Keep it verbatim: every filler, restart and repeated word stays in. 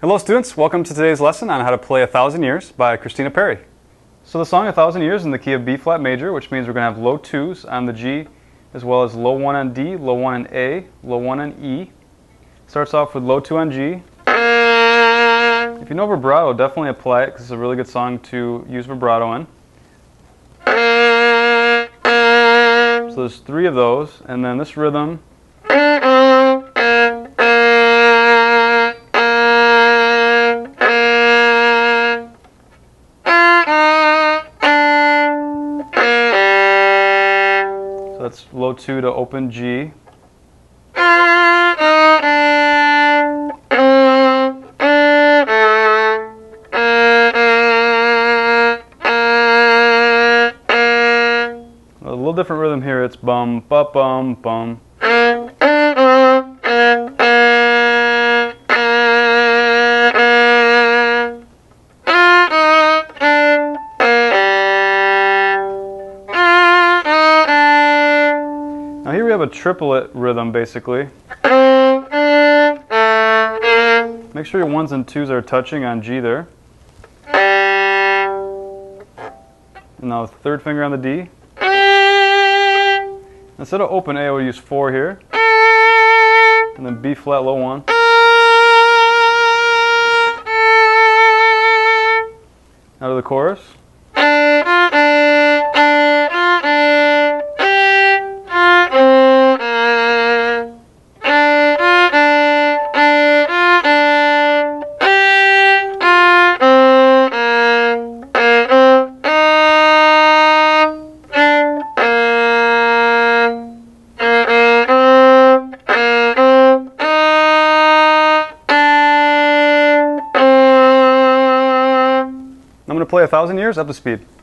Hello students, welcome to today's lesson on how to play A Thousand Years by Christina Perri. So the song A Thousand Years is in the key of B flat major, which means we're going to have low twos on the G, as well as low one on D, low one on A, low one on E. Starts off with low two on G. If you know vibrato, definitely apply it because it's a really good song to use vibrato in. So there's three of those, and then this rhythm. That's low two to open G. A little different rhythm here. It's bum, ba, bum, bum. Now here we have a triplet rhythm, basically. Make sure your ones and twos are touching on G there. And now third finger on the D. Instead of open A, we'll use four here. And then B flat, low one. Now to the chorus. I'm going to play A Thousand Years up to speed.